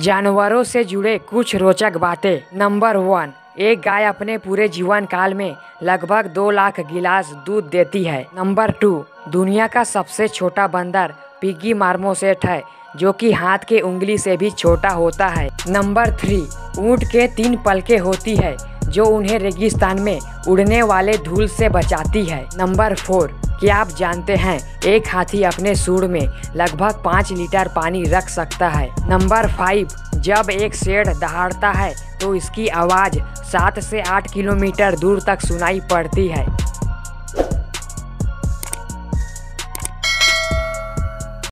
जानवरों से जुड़े कुछ रोचक बातें। नंबर 1, एक गाय अपने पूरे जीवन काल में लगभग 2 लाख गिलास दूध देती है। नंबर 2, दुनिया का सबसे छोटा बंदर पिगी मार्मोसेट है, जो कि हाथ के उंगली से भी छोटा होता है। नंबर 3, ऊँट के 3 पलके होती है, जो उन्हें रेगिस्तान में उड़ने वाले धूल से बचाती है। नंबर 4, क्या आप जानते हैं एक हाथी अपने सूंड में लगभग 5 लीटर पानी रख सकता है। नंबर 5, जब एक शेर दहाड़ता है तो इसकी आवाज़ 7 से 8 किलोमीटर दूर तक सुनाई पड़ती है।